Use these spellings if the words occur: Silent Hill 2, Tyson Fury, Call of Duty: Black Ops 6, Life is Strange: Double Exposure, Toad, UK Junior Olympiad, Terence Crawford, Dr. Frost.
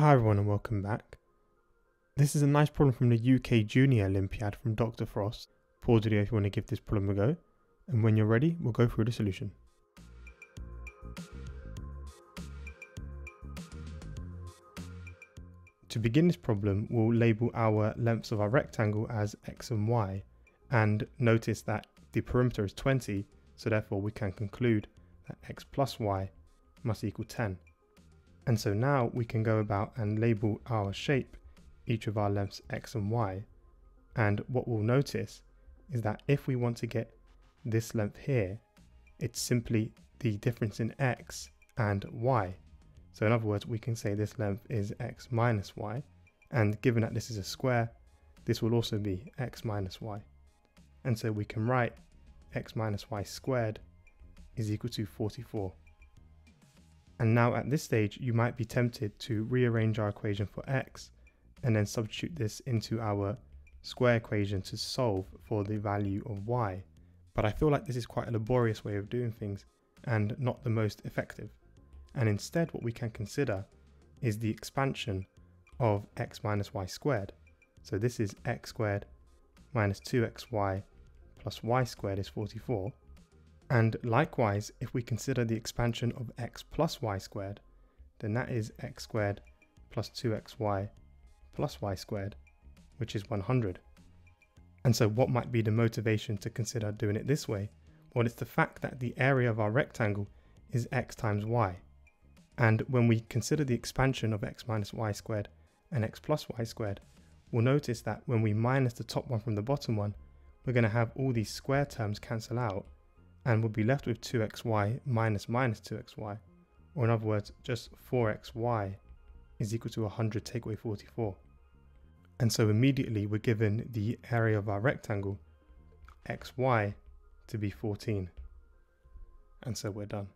Hi everyone and welcome back. This is a nice problem from the UK Junior Olympiad from Dr. Frost. Pause video if you want to give this problem a go, and when you're ready we'll go through the solution. To begin this problem we'll label our lengths of our rectangle as x and y, and notice that the perimeter is 20, so therefore we can conclude that x plus y must equal 10. And so now we can go about and label our shape, each of our lengths x and y. And what we'll notice is that if we want to get this length here, it's simply the difference in x and y. So in other words, we can say this length is x minus y. And given that this is a square, this will also be x minus y. And so we can write x minus y squared is equal to 44. And now at this stage, you might be tempted to rearrange our equation for x and then substitute this into our square equation to solve for the value of y. But I feel like this is quite a laborious way of doing things and not the most effective. And instead, what we can consider is the expansion of x minus y squared. So this is x squared minus 2xy plus y squared is 44. And likewise, if we consider the expansion of x plus y squared, then that is x squared plus 2xy plus y squared, which is 100. And so what might be the motivation to consider doing it this way? Well, it's the fact that the area of our rectangle is x times y. And when we consider the expansion of x minus y squared and x plus y squared, we'll notice that when we minus the top one from the bottom one, we're going to have all these square terms cancel out, and we'll be left with 2xy minus 2xy, or in other words, just 4xy is equal to 100 take away 44. And so immediately we're given the area of our rectangle, xy, to be 14. And so we're done.